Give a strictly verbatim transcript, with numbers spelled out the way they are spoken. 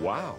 Wow.